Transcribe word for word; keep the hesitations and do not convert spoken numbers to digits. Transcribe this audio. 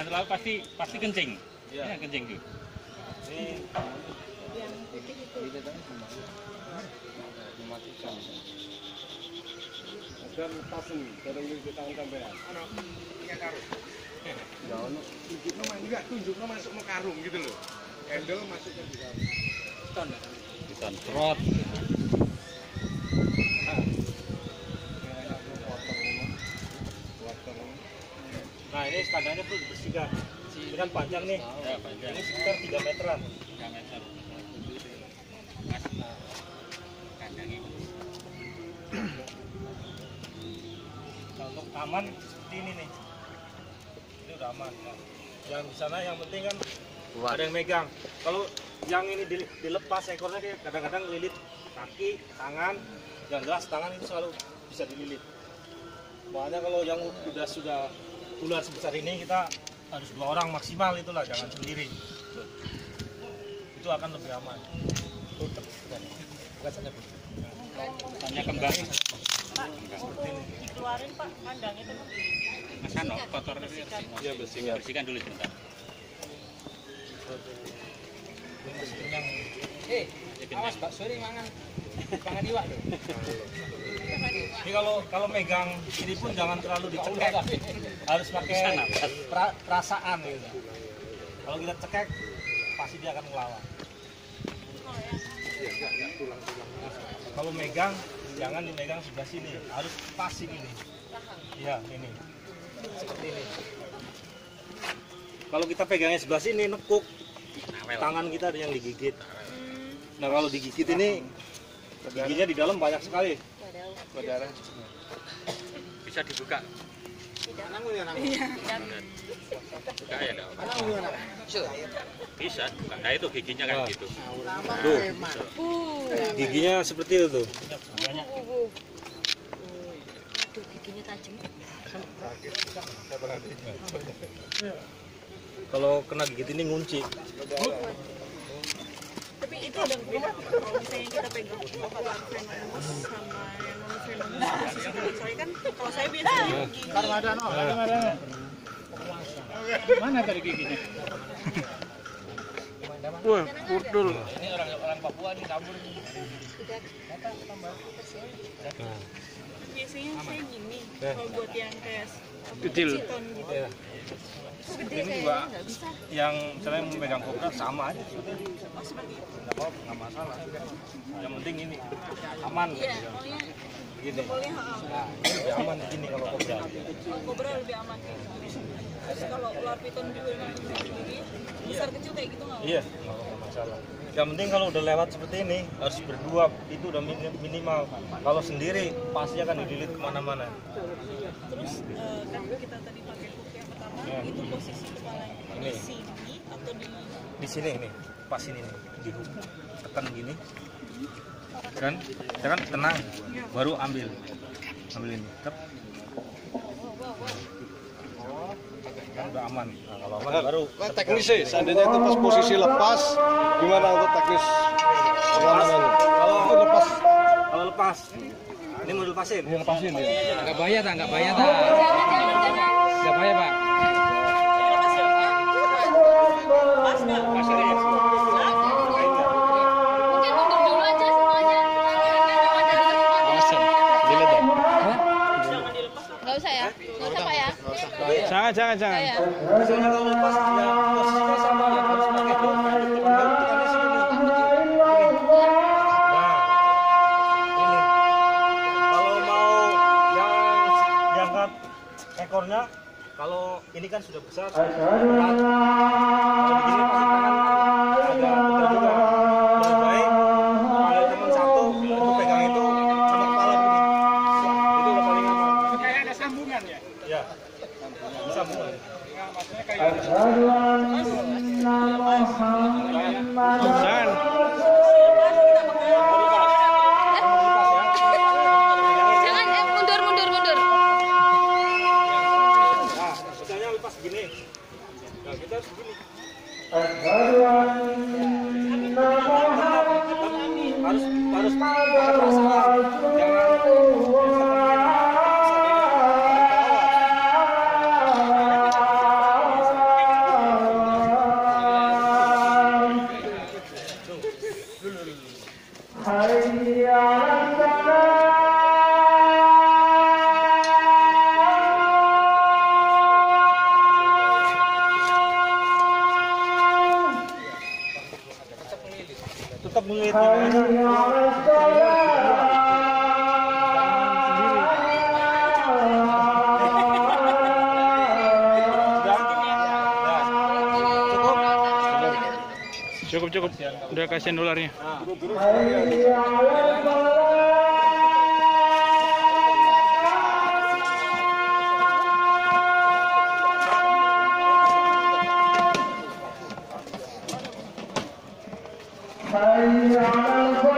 jangan terlalu pasti pasti kencing. Ya, ya kencing tuh. Ini yang titik itu. Dan pasen, terus kita tangan sampean. Ono tiga karung. Ya ono tunjukno main enggak tunjukno masuk ke karung gitu loh. Handle masuk ke karung. Phyton. Phyton trot. Nah, ini kadangnya perlu dibersihkan. Dengan panjang nih. Ya, panjang. Ini sekitar tiga meteran. tiga meter. Nah, untuk taman seperti ini nih. Ini udah aman. Nah, yang di sana yang penting kan buat. Ada yang megang. Kalau yang ini dilepas ekornya kayak kadang-kadang lilit kaki, tangan, yang jelas tangan itu selalu bisa dililit. Makanya kalau yang sudah sudah ular sebesar ini kita harus dua orang maksimal, itulah jangan sendiri. Itu akan lebih aman. Tutup. Hanya kembang. Pak, dikeluarin Pak kandangnya itu. Mas Ano, kotornya bersihkan. Iya, bersihkan. Bersihkan dulu sebentar. Eh, awas Pak, sorry mangan. Jangan iwak loh. Jadi kalau kalau megang ini pun jangan terlalu dicekek, harus pakai pra, perasaan gitu. Kalau kita cekek pasti dia akan melawan. Kalau megang jangan dimegang sebelah sini, harus pas ini. Iya ini, seperti ini. Kalau kita pegangnya sebelah sini nekuk, tangan kita ada yang digigit. Nah kalau digigit ini giginya di dalam banyak sekali. Berdarah. Bisa dibuka. Buka ya, dong. Bisa. Nah itu giginya kan gitu. Tuh. Giginya seperti itu tuh. Giginya tajam. Kalau kena gigit ini ngunci. Tapi itu ada berat kalau misalnya kita pegang obat venomous sama yang non-venomous. Soalnya kan kalau saya biasa gigi. Karena ada no, ada. Mana tadi giginya? Wah, purdul. Ini orang-orang Papua nih kabur. Biasanya saya gini, kalau buat yang kayak kecil. Ini juga yang misalnya memegang kobra sama aja seperti itu. Oh, seperti itu. Nggak masalah. Yang penting ini aman. Iya, pokoknya begini. Nah, ini lebih aman begini kalau kobra. Kalau kobra lebih aman kayak gitu. Terus kalau ular piton juga begini, besar kecil kayak gitu nggak? Iya, nggak masalah. Yang penting kalau udah lewat seperti ini harus berdua, itu udah minimal. Kalau sendiri pasti akan dililit kemana-mana. Terus kan kita tadi pakai kuku yang pertama, itu posisi kepalanya di sini atau di di sini ini, pas ini nih, di kuku tekan gini, kan? Jangan tenang, baru ambil, ambil ini. Udah aman. Nah, kalau aman nah, baru nah, teknis sih, seandainya itu pas posisi lepas, gimana untuk teknis? Kalau itu lepas, kalau lepas, ini mau lepasin, ini lepasin ya. Enggak bahaya tak? Enggak bahaya tak? Enggak bahaya Pak. Mungkin mundur dulu aja semuanya. Enggak usah ya, enggak usah Pak ya. Jangan, jangan, jangan. Misalnya kalau lepas dia posisinya sama yang harus pakai itu, baru tekannya sini. Nah, ini. Kalau mau yang diangkat ekornya, kalau ini kan sudah besar, sudah berat. Jadi begini pasti tangan agak putar juga. Lebih baik kalau cuma satu, untuk pegang itu sama kepala begini. Itu udah paling aman. Kayak ada sambungan ya? Ya. Bisa mulai. Jangan eh, mundur mundur mundur. Nah, misalnya lepas gini. Nah, kita harus begini. Harus harus jangan. tetap melihat cukup cukup udah kasihan dolarnya. Hai